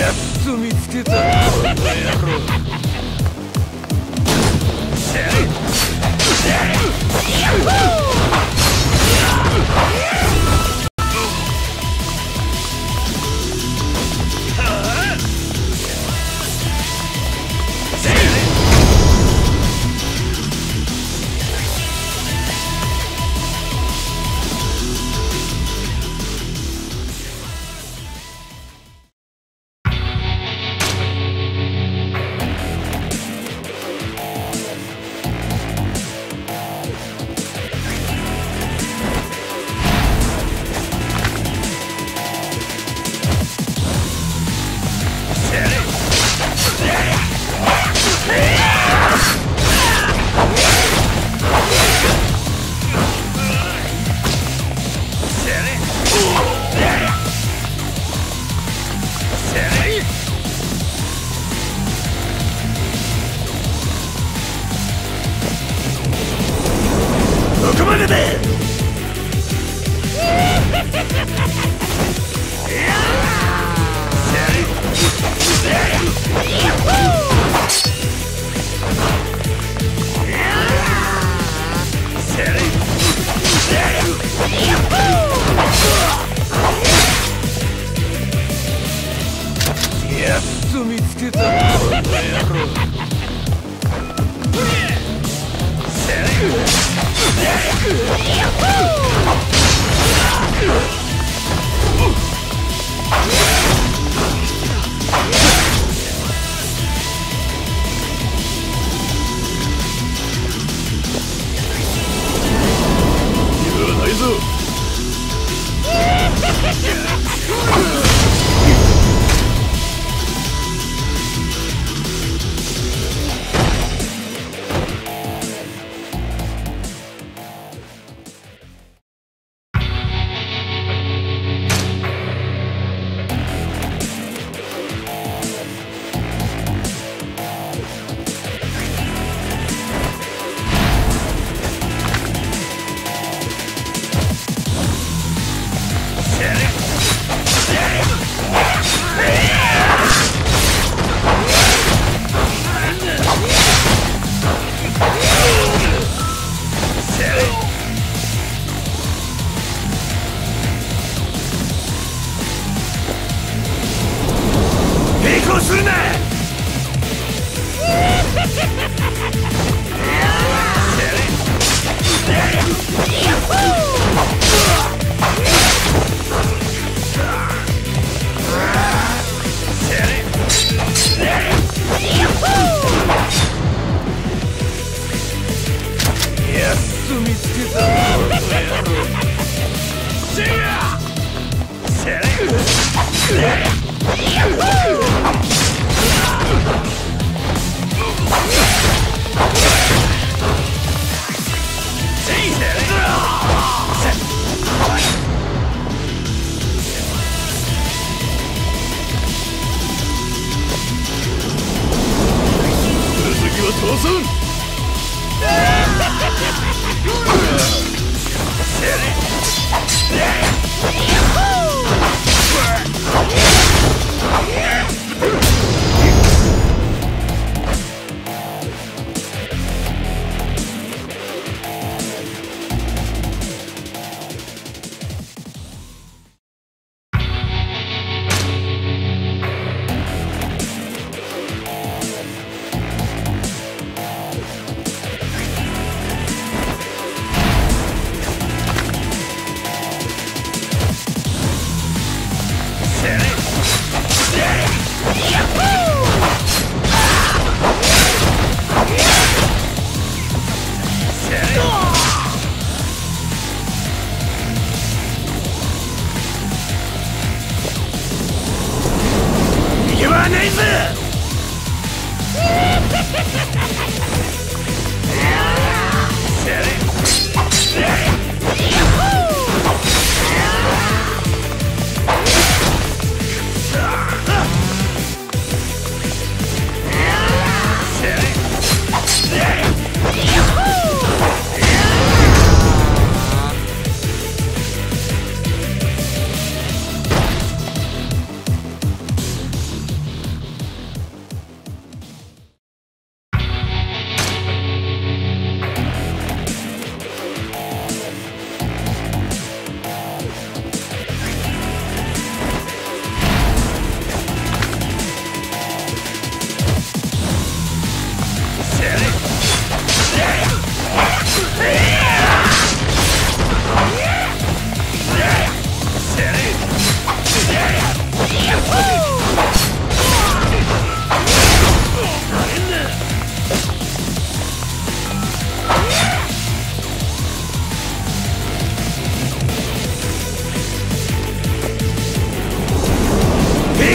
やっと見つけたこの野郎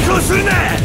抗するな。や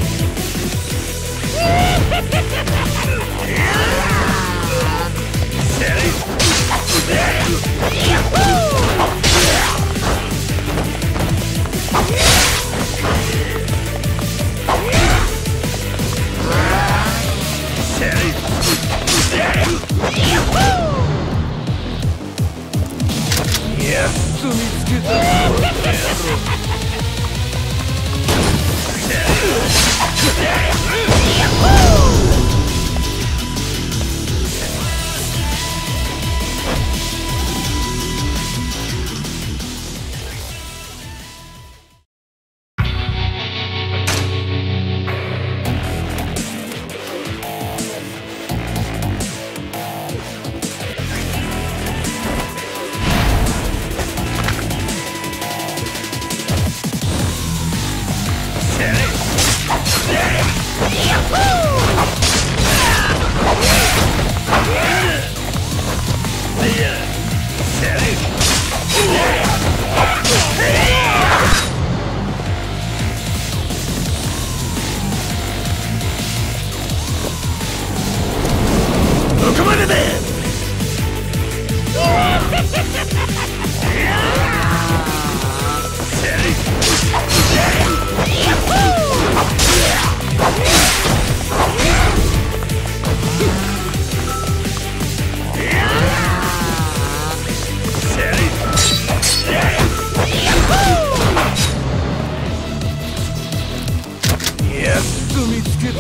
っと見つけた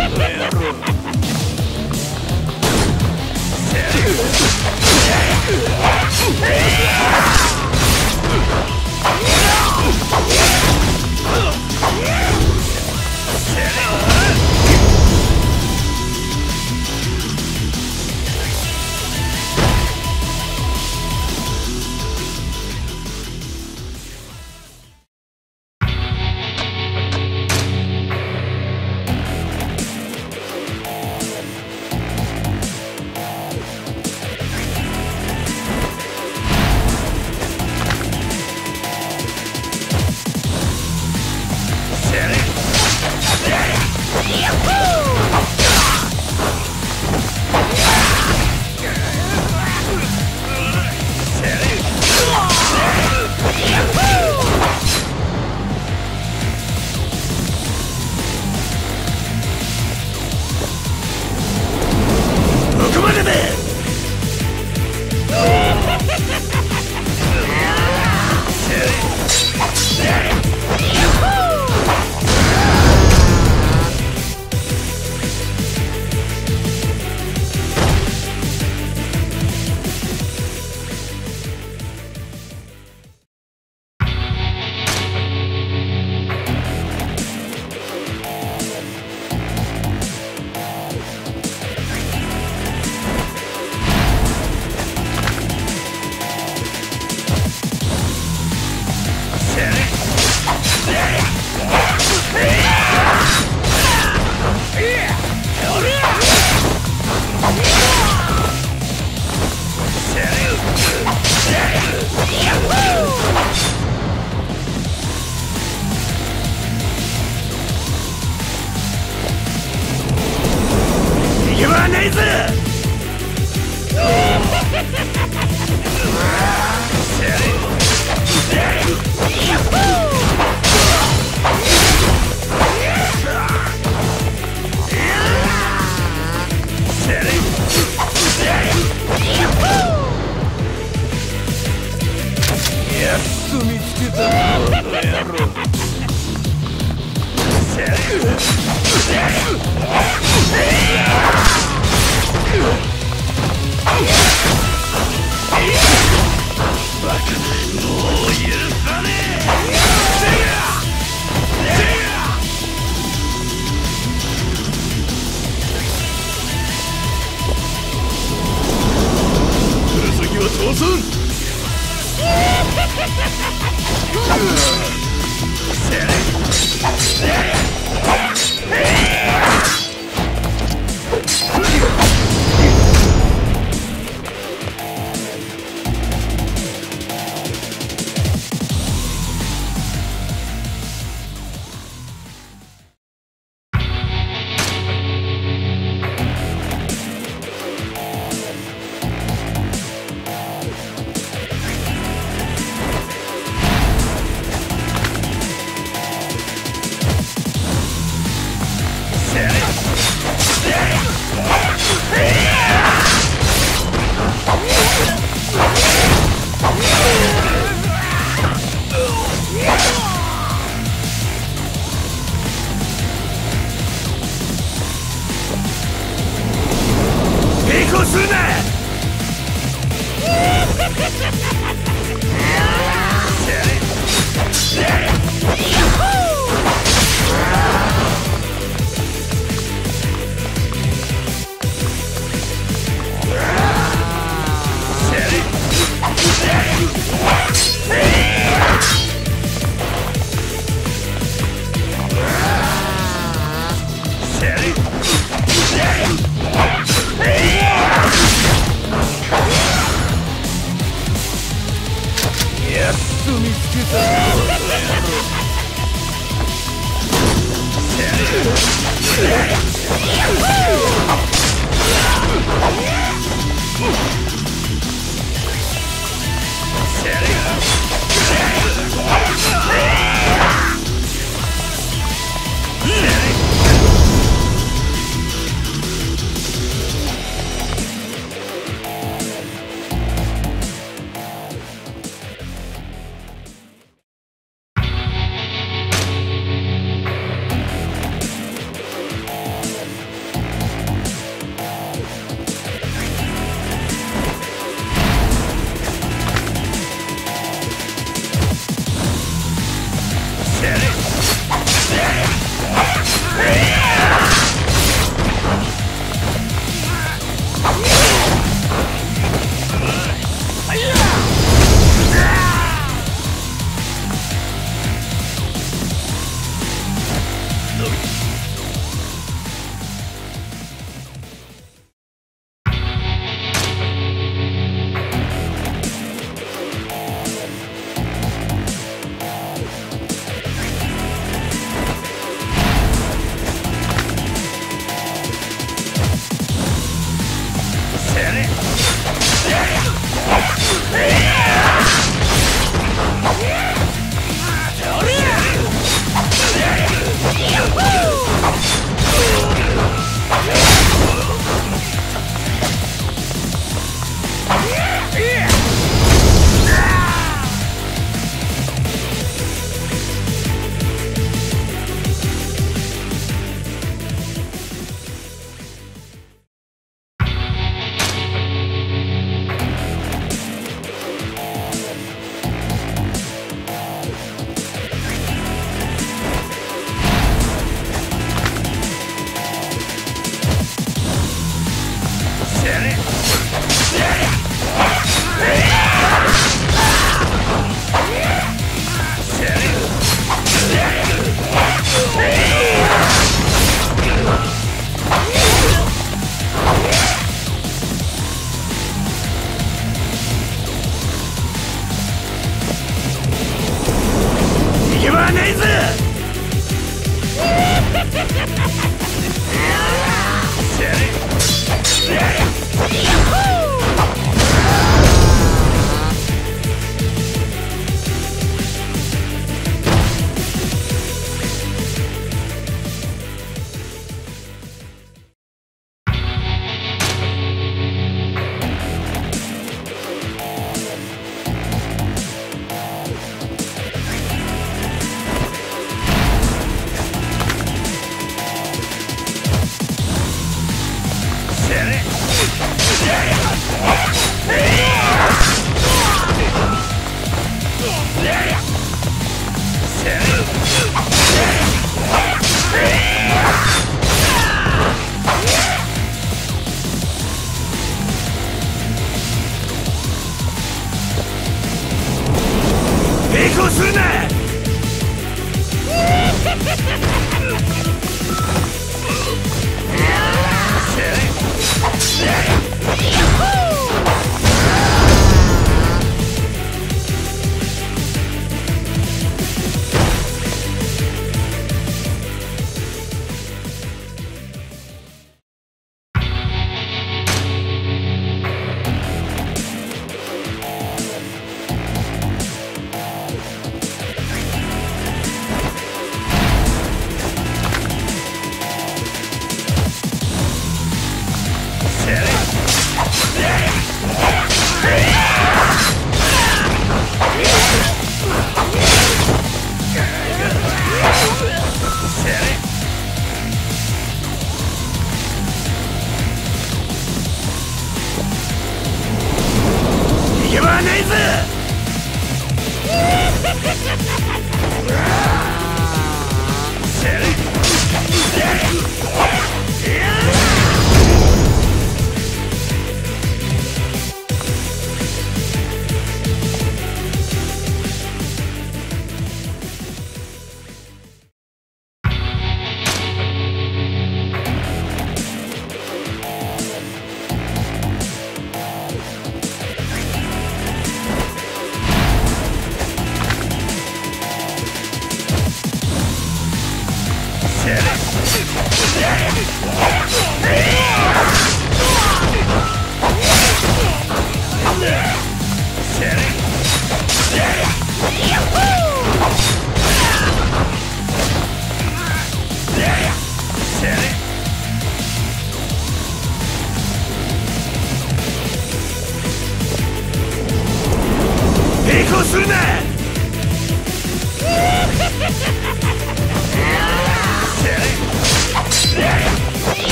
ぞ。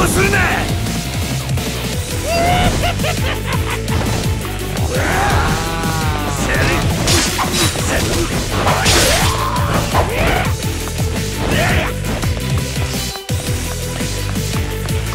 強するなやっと見つけたこの野郎するな見つけた続き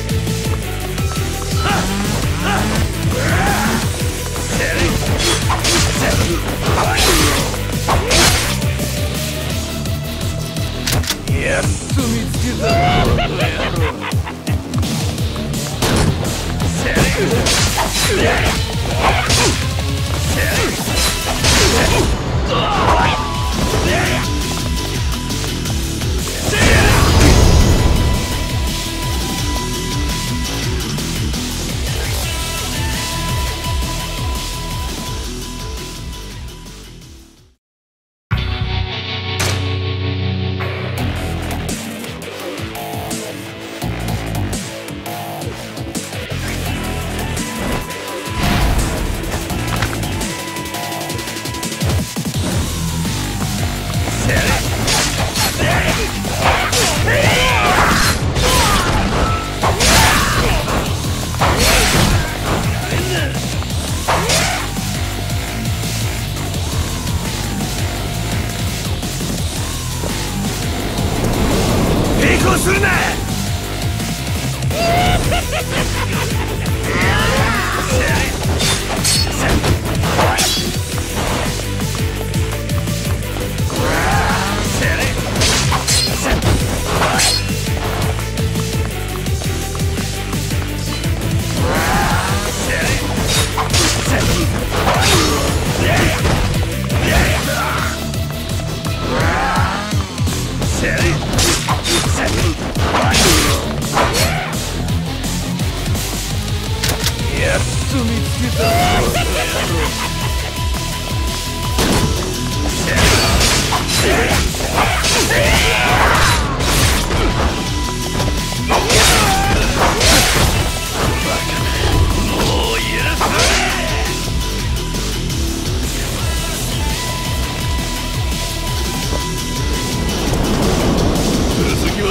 は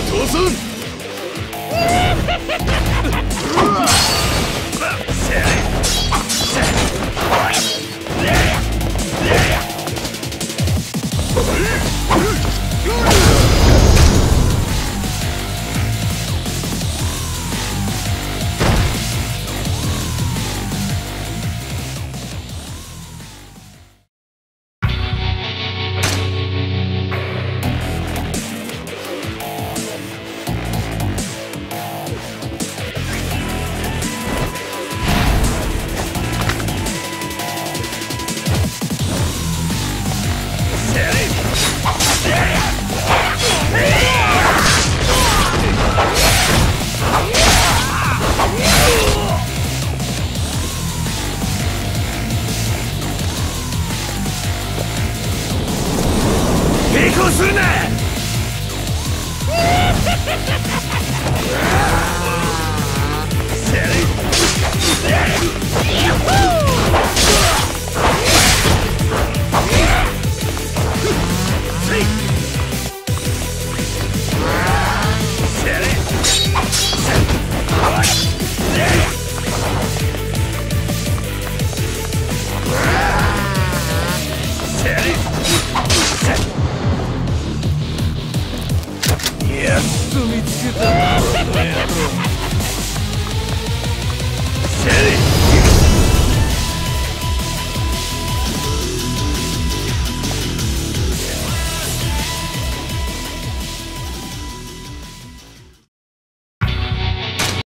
倒産するなやっと見つけた